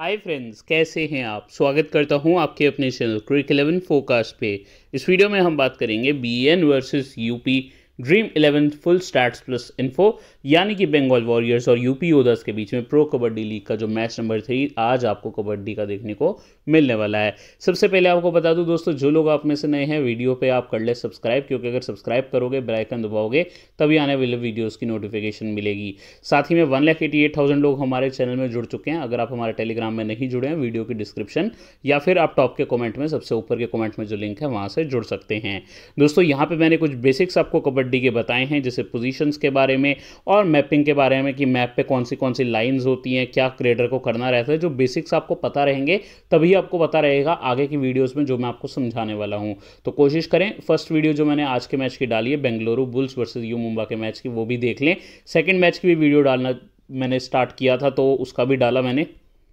Hi friends, कैसे हैं आप। स्वागत करता हूं आपके अपने चैनल क्रिकेट 11 फोरकास्ट पे। इस वीडियो में हम बात करेंगे BEN versus UP Dream11 full start plus info, यानी कि बंगाल वॉरियर्स और UP योद्धस के बीच में प्रो कबड्डी लीग का जो मैच नंबर 3 आज आपको कबड्डी का देखने को मिलने वाला है। सबसे पहले आपको बता दूं दोस्तों, जो लोग आप में से नए हैं वीडियो पे आप कर ले सब्सक्राइब, क्योंकि अगर सब्सक्राइब करोगे बेल आइकन दबाओगे तभी आने वाले वीडियोज़ की नोटिफिकेशन मिलेगी। साथ ही में 1,88,000 लोग हमारे चैनल में जुड़ चुके हैं। अगर आप हमारे टेलीग्राम में नहीं जुड़े हैं, वीडियो की डिस्क्रिप्शन या फिर आप टॉप के कॉमेंट में, सबसे ऊपर के कॉमेंट में जो लिंक है वहाँ से जुड़ सकते हैं। दोस्तों यहाँ पर मैंने कुछ बेसिक्स आपको कबड्डी के बताए हैं, जैसे पोजीशंस के बारे में और मैपिंग के बारे में कि मैप पे कौन सी लाइंस होती हैं, क्या क्रिएटर को करना रहता है। जो बेसिक्स आपको पता रहेंगे तभी आपको पता रहेगा आगे की वीडियोस में जो मैं आपको समझाने वाला हूं। तो कोशिश करें, फर्स्ट वीडियो जो मैंने आज के मैच की डाली है Bengaluru Bulls versus U Mumbai के मैच की वो भी देख लें। सेकेंड मैच की भी वीडियो डालना मैंने स्टार्ट किया था तो उसका भी डाला मैंने।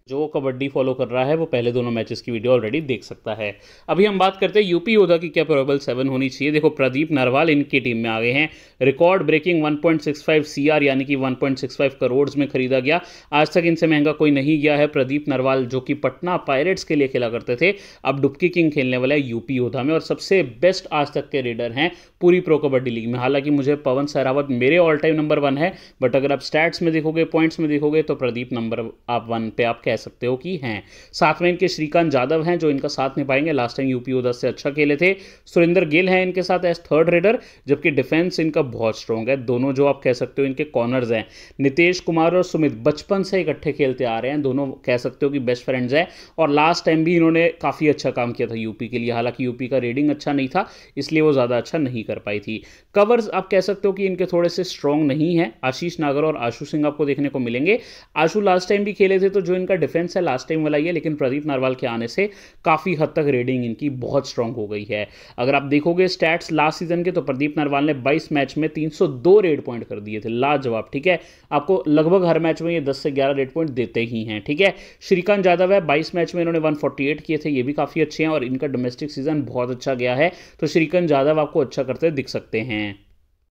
जो कबड्डी फॉलो कर रहा है वो पहले दोनों मैचेस की वीडियो ऑलरेडी देख सकता है। अभी हम बात करते हैं यूपी योद्धा की क्या प्रोबेबल 7 होनी चाहिए। देखो प्रदीप नरवाल इनकी टीम में आ गए हैं। रिकॉर्ड ब्रेकिंग 1.65 CR यानी कि 1.65 करोड़ में खरीदा गया। आज तक इनसे महंगा कोई नहीं गया है। प्रदीप नरवाल जो कि पटना पायरेट्स के लिए खेला करते थे, अब डुबकी किंग खेलने वाला है यूपी योद्धा में और सबसे बेस्ट आज तक के रेडर हैं पूरी प्रो कबड्डी लीग में। हालांकि मुझे पवन सहरावत मेरे ऑल टाइम नंबर 1 है, बट अगर आप स्टैट्स में देखोगे, पॉइंट्स में देखोगे तो प्रदीप नंबर 1 पे आप सकते हो कि हैं। साथ में इनके श्रीकांत यादव हैं जो इनका साथ निभाएंगे। लास्ट टाइम यूपी योद्धा से अच्छा खेले थे। सुरेंद्र गिल हैं इनके साथ एज थर्ड रेडर, जबकि डिफेंस इनका बहुत स्ट्रॉन्ग है। दोनों जो आप कह सकते हो इनके कॉर्नर्स हैं। नितेश कुमार और सुमित बचपन से इकट्ठे खेलते आ रहे हैं, दोनों कह सकते हो कि बेस्ट फ्रेंड्स हैं। और लास्ट टाइम भी इन्होंने काफी अच्छा काम किया था यूपी के लिए, हालांकि यूपी का रेडिंग अच्छा नहीं था इसलिए वो ज्यादा अच्छा नहीं कर पाई थी। कवर्स आप कह सकते हो कि इनके थोड़े से स्ट्रॉन्ग नहीं है। आशीष नागर और आशु सिंह आपको देखने को मिलेंगे। आशु लास्ट टाइम भी खेले थे तो जो इनका डिफेंस है लास्ट टाइम वाला ही है, लेकिन प्रदीप नरवाल के आने से काफी हद तक रेडिंग इनकी बहुत स्ट्रांग हो गई है। अगर आप देखोगे स्टैट्स लास्ट सीजन के तो प्रदीप नरवाल ने 22 मैच में 302 रेड पॉइंट कर दिए थे। लाजवाब, ठीक है। आपको लगभग हर मैच में ये 10 से 11 रेड पॉइंट देते ही हैं, ठीक है। श्रीकांत यादव है, 22 मैच में इन्होंने 148 किए थे, ये भी काफी अच्छे हैं और इनका डोमेस्टिक सीजन बहुत अच्छा गया है, तो श्रीकांत यादव आपको अच्छा करते दिख सकते हैं।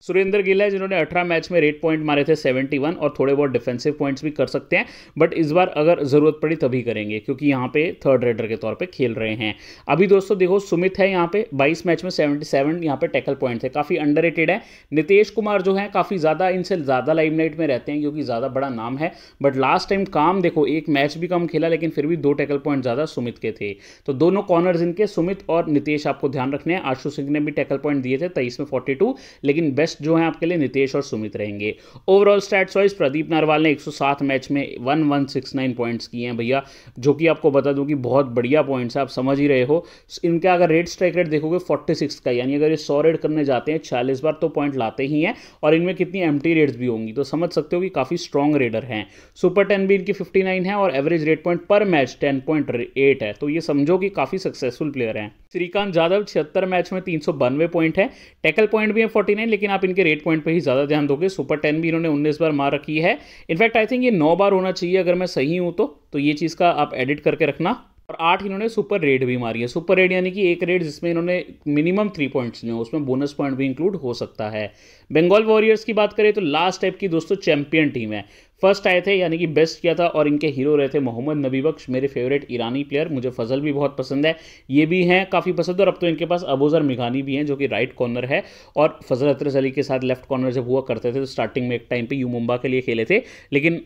सुरेंद्र गिल है जिन्होंने 18 मैच में रेड पॉइंट मारे थे 71 और थोड़े बहुत डिफेंसिव पॉइंट्स भी कर सकते हैं, बट इस बार अगर ज़रूरत पड़ी तभी करेंगे क्योंकि यहाँ पे थर्ड रेडर के तौर पे खेल रहे हैं। अभी दोस्तों देखो सुमित है, यहाँ पे 22 मैच में 77 यहाँ पे टैकल पॉइंट है, काफ़ी अंडररेटेड है। नितेश कुमार जो है काफ़ी ज़्यादा इनसे ज़्यादा लाइमलाइट में रहते हैं क्योंकि ज़्यादा बड़ा नाम है, बट लास्ट टाइम काम देखो एक मैच भी कम खेला लेकिन फिर भी 2 टैकल पॉइंट ज़्यादा सुमित के थे। तो दोनों कॉर्नर्स इनके सुमित और नितेश आपको ध्यान रखने हैं। आशु सिंह ने भी टैकल पॉइंट दिए थे 23 में 42, लेकिन जो है आपके लिए नितेश और सुमित रहेंगे। Overall stats wise Pradeep Narwal ने 107 मैच में 1169 पॉइंट्स किए हैं भैया, जो कि आपको बता दूं कि बहुत बढ़िया पॉइंट्स है, आप समझ ही रहे हो। इनका अगर रेड स्ट्राइक रेट देखोगे 46 का, यानी अगर ये 100 रेड करने जाते हैं 46 बार तो पॉइंट लाते ही हैं और इनमें कितनी एम्प्टी रेड्स भी होंगी, तो समझ सकते हो कि काफी स्ट्रॉन्ग रेडर हैं। सुपर 10 भी इनकी 59 है और एवरेज रेड पॉइंट पर मैच 10.8 है, तो ये समझो कि काफी सक्सेसफुल प्लेयर हैं। श्रीकांत यादव 76 मैच में 392 पॉइंट है, टैकल पॉइंट भी है 49, लेकिन आप इनके रेट पॉइंट पे ही ज़्यादा ध्यान दोगे। सुपर 10 भी इन्होंने 19 बार मार रखी है। इनफैक्ट आई थिंक ये 9 बार होना चाहिए अगर मैं सही हूँ तो ये चीज़ का आप एडिट करके रखना। और 8 इन्होंने सुपर रेड भी मारी है। सुपर रेड यानी कि एक रेड जिसमें इन्होंने मिनिमम 3 पॉइंट्स लिए, उसमें बोनस पॉइंट भी इंक्लूड हो सकता है। बंगाल वॉरियर्स की बात करें तो लास्ट टाइप की दोस्तों चैंपियन टीम है, फर्स्ट आए थे यानी कि बेस्ट किया था और इनके हीरो रहे थे मोहम्मद नबी बख्श, मेरे फेवरेट ईरानी प्लेयर। मुझे फजल भी बहुत पसंद है, ये भी हैं काफ़ी पसंद, और अब तो इनके पास अबोजर मिघानी भी हैं जो कि राइट कॉर्नर है और फजल अत्री के साथ लेफ्ट कॉर्नर जब हुआ करते थे तो स्टार्टिंग में एक टाइम पर यू मुंबई के लिए खेले थे, लेकिन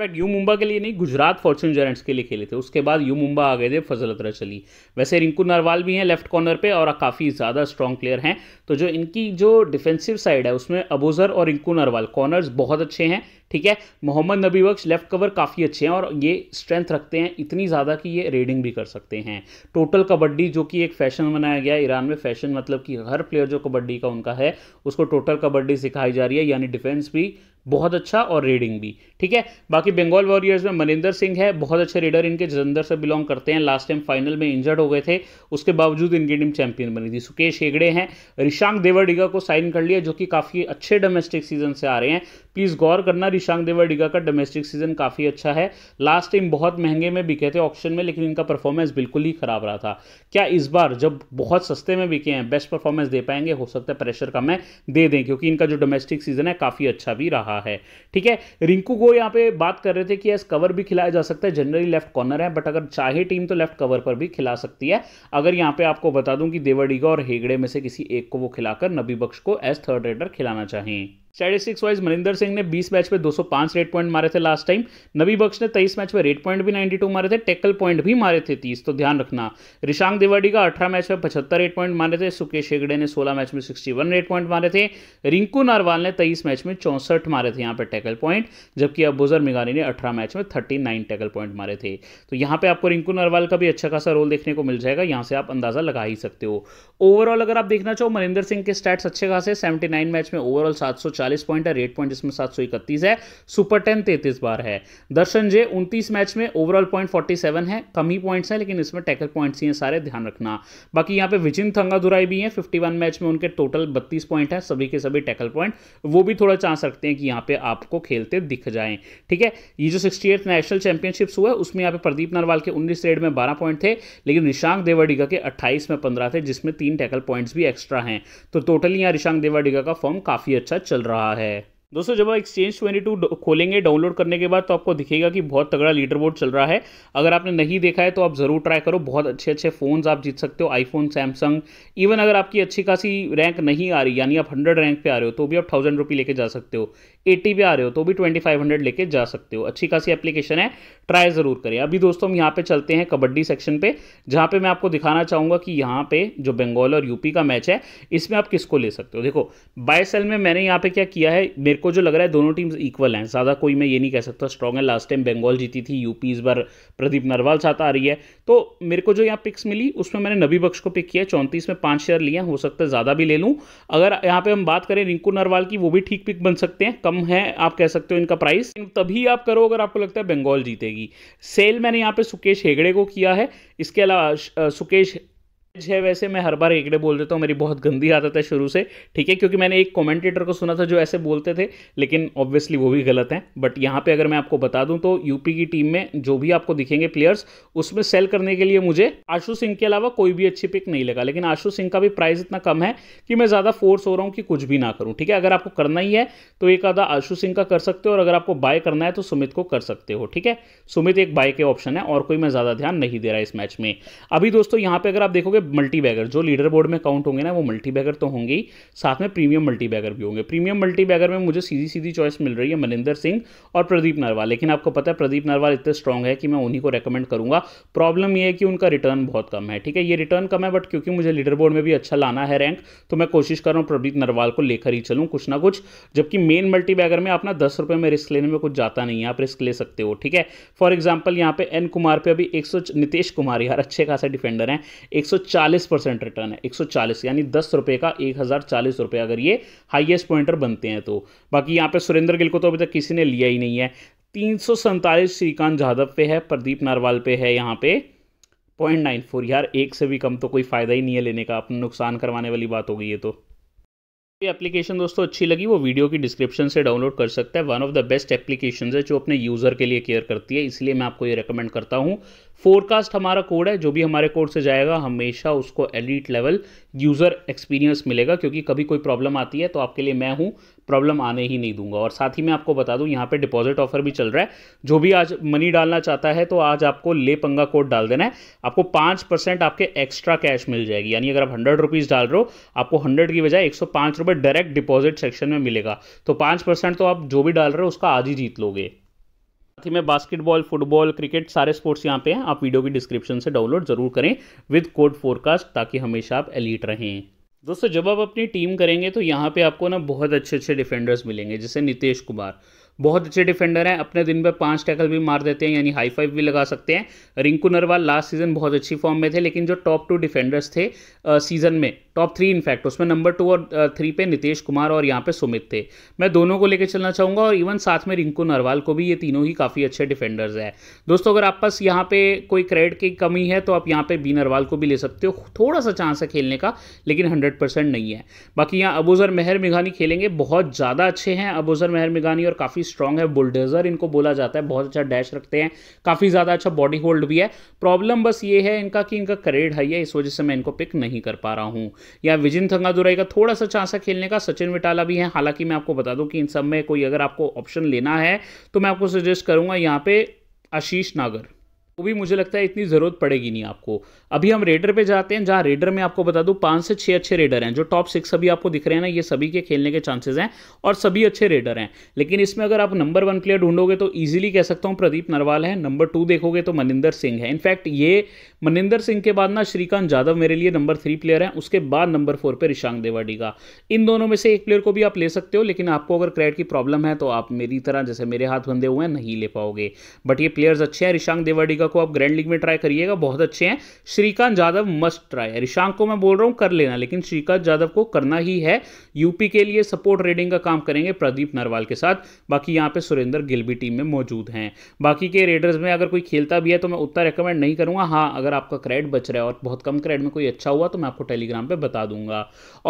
इनफैक्ट यू मुंबई के लिए नहीं गुजरात फॉर्चून जायंट्स के लिए खेले थे, उसके बाद यू मुंबई आ गए थे फजल अत्री चली। वैसे रिंकू नरवाल भी हैं लेफ्ट कॉर्नर पे और काफ़ी ज़्यादा स्ट्रॉन्ग प्लेयर हैं, तो जो इनकी जो डिफेंसिव साइड है उसमें अबोजर और रिंकू नरवाल कॉर्नर्स बहुत अच्छे हैं, ठीक है। मोहम्मद नबी बख्श लेफ्ट कवर काफ़ी अच्छे हैं और ये स्ट्रेंथ रखते हैं इतनी ज़्यादा कि ये रेडिंग भी कर सकते हैं। टोटल कबड्डी जो कि एक फैशन बनाया गया है ईरान में, फैशन मतलब कि हर प्लेयर जो कबड्डी का उनका है उसको टोटल कबड्डी सिखाई जा रही है, यानी डिफेंस भी बहुत अच्छा और रेडिंग भी, ठीक है। बाकी बंगाल वॉरियर्स में मनिंदर सिंह है, बहुत अच्छे रेडर, इनके जलंधर से बिलोंग करते हैं। लास्ट टाइम फाइनल में इंजर्ड हो गए थे, उसके बावजूद इनकी टीम चैंपियन बनी थी। सुकेश हेगड़े हैं, रिशांक देवड़िगा को साइन कर लिया जो कि काफ़ी अच्छे डोमेस्टिक सीजन से आ रहे हैं। प्लीज़ गौर करना। रिशांक देवाडिगा का डोमेस्टिक सीजन काफ़ी अच्छा है, लास्ट टाइम बहुत महंगे में बिके थे ऑक्शन में, लेकिन इनका परफॉर्मेंस बिल्कुल ही खराब रहा था। क्या इस बार जब बहुत सस्ते में बिके हैं बेस्ट परफॉर्मेंस दे पाएंगे? हो सकता है प्रेशर कम है दे दें, क्योंकि इनका जो डोमेस्टिक सीजन है काफ़ी अच्छा भी रहा है। ठीक है, रिंकू को यहाँ पे बात कर रहे थे कि एस कवर भी खिलाया जा सकता है, जनरली लेफ्ट कॉर्नर है, बट अगर चाहे टीम तो लेफ्ट कवर पर भी खिला सकती है। अगर यहाँ पे आपको बता दूं कि देवाडिगा और हेगड़े में से किसी एक को वो खिलाकर नबी बख्श को एस थर्ड रेडर खिलाना चाहिए। स्टैटिस्टिक्स वाइज मनिंदर सिंह ने 20 मैच में 205 रेट पॉइंट मारे थे लास्ट टाइम, नबी बख्श ने 23 मैच में रेट पॉइंट भी 92 मारे थे, टैकल पॉइंट भी मारे थे 30, तो ध्यान रखना। रिशांक देवाडिगा 18 मैच में 75 रेट पॉइंट मारे थे, सुकेश हेगड़े ने 16 मैच में 61 रेट पॉइंट मारे थे, रिंकू नारवाल ने 23 मैच में 64 मारे थे यहाँ पे टैकल पॉइंट, जबकि अबोजर मिघानी ने 18 मैच में 39 टैकल पॉइंट मारे थे। तो यहाँ पे आपको रिंकू नारवाल का भी अच्छा खासा रोल देखने को मिल जाएगा, यहाँ से आप अंदाजा लगा ही सकते हो। ओवरऑल अगर आप देखना चाहो मनिंदर सिंह के स्टैट्स अच्छे खासे, 79 मैच में ओवरऑल 740 पॉइंट है, रेट पॉइंट इसमें 731 है, सुपर 10 33 बार है। दर्शन जे 29 मैच में ओवरऑल पॉइंट 47 है, कम ही पॉइंट्स है, लेकिन इसमें टैकल पॉइंट्स ही हैं सारे, ध्यान रखना। बाकी यहाँ पे विचिन थंगादुराई भी हैं, 51 मैच में उनके टोटल 32 पॉइंट है, सभी के सभी टैकल पॉइंट, वो भी थोड़ा चांस रखते हैं कि यहाँ पे आपको खेलते दिख जाए। ठीक है, ये जो 68 नेशनल चैंपियनशिप्स हुआ उसमें यहाँ पे प्रदीप नरवाल के 19 रेड में 12 पॉइंट थे, लेकिन रिशांक देवाडिगा के 28 में 15 थे, जिसमें 3 टैकल पॉइंट्स भी एक्स्ट्रा हैं। तो टोटली यहाँ रिशांक देवाडिगा का फॉर्म काफी अच्छा चल रहा है। दोस्तों जब आप एक्सचेंज 22 खोलेंगे डाउनलोड करने के बाद तो आपको दिखेगा कि बहुत तगड़ा लीडर बोर्ड चल रहा है। अगर आपने नहीं देखा है तो आप ज़रूर ट्राई करो, बहुत अच्छे अच्छे फ़ोन्स आप जीत सकते हो, आईफोन, सैमसंग। इवन अगर आपकी अच्छी खासी रैंक नहीं आ रही, यानी आप 100 रैंक पे आ रहे हो तो भी आप 1000 रुपये लेके जा सकते हो, 80 पे आ रहे हो तो भी 2500 लेके जा सकते हो। अच्छी खासी एप्लीकेशन है, ट्राई ज़रूर करें। अभी दोस्तों हम यहाँ पर चलते हैं कबड्डी सेक्शन पर, जहाँ पर मैं आपको दिखाना चाहूँगा कि यहाँ पर जो बंगाल और यूपी का मैच है इसमें आप किसको ले सकते हो। देखो बाय सेल में मैंने यहाँ पर क्या किया है, मेरे को जो लग रहा है दोनों टीम्स इक्वल हैं, ज़्यादा कोई मैं ये नहीं कह सकता स्ट्रॉन्ग है। लास्ट टाइम बंगाल जीती थी, यूपी इस बार प्रदीप नरवाल साथ आ रही है। तो मेरे को जो यहाँ पिक्स मिली उसमें मैंने नबी बख्श को पिक किया, 34 में 5 शेयर लिए, हो सकता है ज़्यादा भी ले लूँ। अगर यहाँ पे हम बात करें रिंकू नरवाल की, वो भी ठीक पिक बन सकते हैं, कम है आप कह सकते हो इनका प्राइस, तभी आप करो अगर आपको लगता है बंगाल जीतेगी। सेल मैंने यहाँ पर सुकेश हेगड़े को किया है, इसके अलावा सुकेश है, वैसे मैं हर बार हेगड़े बोल देता हूँ, मेरी बहुत गंदी आदत है शुरू से, ठीक है, क्योंकि मैंने एक कमेंटेटर को सुना था जो ऐसे बोलते थे, लेकिन ऑब्वियसली वो भी गलत हैं। बट यहाँ पे अगर मैं आपको बता दूँ तो यूपी की टीम में जो भी आपको दिखेंगे प्लेयर्स, उसमें सेल करने के लिए मुझे आशु सिंह के अलावा कोई भी अच्छी पिक नहीं लगा, लेकिन आशु सिंह का भी प्राइस इतना कम है कि मैं ज़्यादा फोर्स हो रहा हूँ कि कुछ भी ना करूँ। ठीक है, अगर आपको करना ही है तो एक आधा आशु सिंह का कर सकते हो, और अगर आपको बाय करना है तो सुमित को कर सकते हो। ठीक है, सुमित एक बाय के ऑप्शन है, और कोई मैं ज़्यादा ध्यान नहीं दे रहा इस मैच में। अभी दोस्तों यहाँ पर अगर आप देखोगे मल्टी बैगर जो लीडर बोर्ड में काउंट होंगे ना, वो मल्टी बैगर तो होंगे ही, साथ में प्रीमियम मल्टी बैगर भी होंगे। प्रीमियम मल्टी बैगर में मुझे सीधी सीधी चॉइस मिल रही है मनिंदर सिंह और प्रदीप नरवाल, लेकिन आपको पता है प्रदीप नरवाल इतने स्ट्रांग है कि मैं उन्हीं को रेकमेंड करूंगा। प्रॉब्लम यह है कि उनका रिटर्न बहुत कम है। ठीक है, ये रिटर्न कम है, बट क्योंकि मुझे लीडर बोर्ड में भी अच्छा लाना है रैंक, तो मैं कोशिश कर रहा हूँ प्रदीप नरवाल को लेकर ही चलूँ कुछ ना कुछ। जबकि मेन मल्टी बैगर में अपना 10 रुपये में रिस्क लेने में कुछ जाता नहीं है, आप रिस्क ले सकते हो। ठीक है, फॉर एग्जाम्पल यहाँ पे एन कुमार पे अभी नितेश कुमार यार अच्छे खासे डिफेंडर हैं, 140% रिटर्न है, 140 यानी 10 रुपये का 1040 रुपये अगर ये हाईएस्ट पॉइंटर बनते हैं तो। बाकी यहाँ पे सुरेंद्र गिल को तो अभी तक किसी ने लिया ही नहीं है, 347 श्रीकांत यादव पे है, प्रदीप नरवाल पे है यहाँ पे 0.94 यार, 1 से भी कम तो कोई फ़ायदा ही नहीं है लेने का, अपना नुकसान करवाने वाली बात हो गई है। तो ये एप्लीकेशन दोस्तों अच्छी लगी, वो वीडियो की डिस्क्रिप्शन से डाउनलोड कर सकता है। One of the best application है जो अपने यूज़र के लिए केयर करती है, इसलिए मैं आपको ये रेकमेंड करता हूँ। फोरकास्ट हमारा कोड है, जो भी हमारे कोड से जाएगा हमेशा उसको एलीट लेवल यूज़र एक्सपीरियंस मिलेगा, क्योंकि कभी कोई प्रॉब्लम आती है तो आपके लिए मैं हूँ, प्रॉब्लम आने ही नहीं दूंगा। और साथ ही मैं आपको बता दूं यहाँ पे डिपॉजिट ऑफर भी चल रहा है, जो भी आज मनी डालना चाहता है तो आज आपको ले पंगा कोड डाल देना है, आपको 5% आपके एक्स्ट्रा कैश मिल जाएगी। यानी अगर आप 100 रुपीज़ डाल रहे हो, आपको 100 की बजाय 105 रुपये डायरेक्ट डिपॉजिट सेक्शन में मिलेगा। तो 5% तो आप जो भी डाल रहे हो उसका आज ही जीत लोगे। साथ ही में बास्केटबॉल, फुटबॉल, क्रिकेट, सारे स्पोर्ट्स यहाँ पे हैं, आप वीडियो की डिस्क्रिप्शन से डाउनलोड जरूर करें विद कोड फोरकास्ट, ताकि हमेशा आप एलीट रहें। दोस्तों जब आप अपनी टीम करेंगे तो यहाँ पे आपको ना बहुत अच्छे अच्छे डिफेंडर्स मिलेंगे, जैसे नितेश कुमार बहुत अच्छे डिफेंडर हैं, अपने दिन में 5 टैकल भी मार देते हैं, यानी हाई फाइव भी लगा सकते हैं। रिंकू नरवाल लास्ट सीजन बहुत अच्छी फॉर्म में थे, लेकिन जो टॉप 2 डिफेंडर्स थे सीजन में टॉप थ्री इनफैक्ट, उसमें नंबर 2 और 3 पे नितेश कुमार और यहाँ पे सुमित थे। मैं दोनों को लेकर चलना चाहूँगा और इवन साथ में रिंकू नरवाल को भी, ये तीनों ही काफ़ी अच्छे डिफेंडर्स हैं। दोस्तों अगर आप पास यहाँ पे कोई क्रेडिट की कमी है तो आप यहाँ पे बी नरवाल को भी ले सकते हो, थोड़ा सा चांस है खेलने का लेकिन 100% नहीं है। बाकी यहाँ अबोज़र मिघानी खेलेंगे, बहुत ज़्यादा अच्छे हैं अबोज़र मिघानी और काफ़ी स्ट्रॉन्ग है, बुलडोज़र इनको बोला जाता है, बहुत अच्छा डैश रखते हैं, काफ़ी ज़्यादा अच्छा बॉडी होल्ड भी है। प्रॉब्लम बस ये है इनका कि इनका क्रेड हाई है, इस वजह से मैं इनको पिक नहीं कर पा रहा हूँ। या विजिन थंगादुराई का थोड़ा सा चांस है खेलने का, सचिन विटाला भी है। हालांकि मैं आपको बता दूं कि इन सब में कोई अगर आपको ऑप्शन लेना है तो मैं आपको सजेस्ट करूंगा यहाँ पे आशीष नागर, वो भी मुझे लगता है इतनी ज़रूरत पड़ेगी नहीं आपको। अभी हम रेडर पे जाते हैं, जहाँ रेडर में आपको बता दूँ 5 से 6 अच्छे रेडर हैं। जो टॉप 6 अभी आपको दिख रहे हैं ना, ये सभी के खेलने के चांसेस हैं और सभी अच्छे रेडर हैं। लेकिन इसमें अगर आप नंबर 1 प्लेयर ढूंढोगे तो ईजिली कह सकता हूँ प्रदीप नरवाल है, नंबर 2 देखोगे तो मनिंदर सिंह है। इनफैक्ट ये मनिंदर सिंह के बाद ना श्रीकांत यादव मेरे लिए नंबर 3 प्लेयर हैं, उसके बाद नंबर 4 पर रिशांक देवाडिगा। इन दोनों में से एक प्लेयर को भी आप ले सकते हो, लेकिन आपको अगर क्रेड की प्रॉब्लम है तो आप मेरी तरह जैसे मेरे हाथ बंधे हुए हैं नहीं ले पाओगे। बट ये प्लेयर्स अच्छे हैं, रिशांक देवाडिगा को आप ग्रैंड लीग में ट्राई करिएगा, बहुत अच्छे हैं। श्रीकांत यादव मस्ट ट्राई है, रिशांक को मैं बोल रहा हूं कर लेना, लेकिन श्रीकांत यादव को करना ही है। यूपी के लिए सपोर्ट रेडिंग का काम करेंगे प्रदीप नरवाल के साथ। बाकी यहां पे सुरेंद्र गिल भी टीम में मौजूद हैं। बाकी के रेडर्स में अगर कोई खेलता भी है तो मैं उतना रिकमेंड नहीं करूंगा। हाँ, अगर आपका क्रेड बच रहा है और बहुत कम क्रेड में कोई अच्छा हुआ तो मैं आपको टेलीग्राम पर बता दूंगा।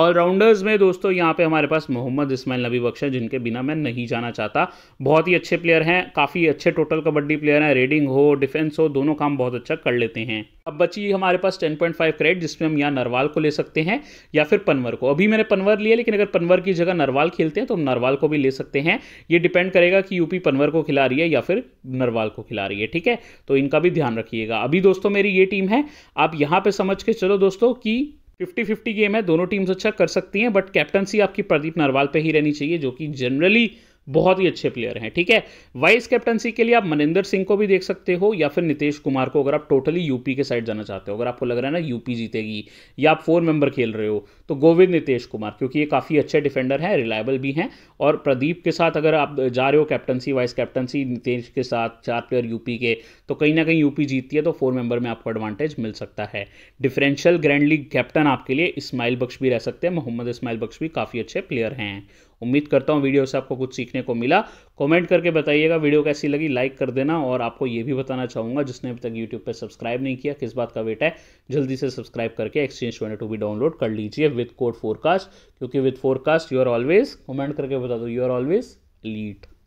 ऑलराउंडर्स में दोस्तों यहाँ पे हमारे पास मोहम्मद इस्माइल नबी बख्श, जिनके बिना मैं नहीं जाना चाहता, बहुत ही अच्छे प्लेयर हैं, काफी अच्छे टोटल कबड्डी प्लेयर हैं, रेडिंग हो डिफेंस हो दोनों काम बहुत अच्छा कर लेते हैं। अब बची हमारे पास 10.5 क्रेड, जिसमें हम यहाँ नरवाल को ले सकते हैं या फिर पनवर को। अभी मैंने पनवर लिया, लेकिन अगर पनवर की जगह नरवाल खेलते हैं तो हम नरवाल को भी ले सकते हैं। ये डिपेंड करेगा कि यूपी पनवर को खिला रही है या फिर नरवाल को खिला रही है, ठीक है, तो इनका भी ध्यान रखिएगा। अभी दोस्तों मेरी ये टीम है, आप यहाँ पे समझ के चलो दोस्तों कि 50-50 गेम है, दोनों टीम्स अच्छा कर सकती हैं, बट कैप्टनसी आपकी प्रदीप नरवाल पर ही रहनी चाहिए, जो कि जनरली बहुत ही अच्छे प्लेयर हैं, ठीक है। वाइस कैप्टनसी के लिए आप मनिंदर सिंह को भी देख सकते हो या फिर नितेश कुमार को, अगर आप टोटली यूपी के साइड जाना चाहते हो। अगर आपको लग रहा है ना यूपी जीतेगी या आप 4 मेंबर खेल रहे हो तो गोविंद नितेश कुमार, क्योंकि ये काफ़ी अच्छे डिफेंडर हैं, रिलायबल भी हैं। और प्रदीप के साथ अगर आप जा रहे हो कैप्टनसी वाइस कैप्टनसी नितेश के साथ 4 प्लेयर यूपी के, तो कहीं ना कहीं यूपी जीतती है तो 4 मेंबर में आपको एडवांटेज मिल सकता है। डिफरेंशियल ग्रैंड लीग कैप्टन आपके लिए इस्माइल बख्श भी रह सकते हैं, मोहम्मद इस्माइल बख्श भी काफ़ी अच्छे प्लेयर हैं। उम्मीद करता हूँ वीडियो से आपको कुछ सीखने को मिला। कमेंट करके बताइएगा वीडियो कैसी लगी, लाइक कर देना। और आपको ये भी बताना चाहूँगा, जिसने अभी तक यूट्यूब पर सब्सक्राइब नहीं किया, किस बात का वेट है, जल्दी से सब्सक्राइब करके एक्सचेंज 22 भी डाउनलोड कर लीजिए विद कोड फोरकास्ट, क्योंकि with forecast you are always, comment करके बता दो, यू आर ऑलवेज एलीट।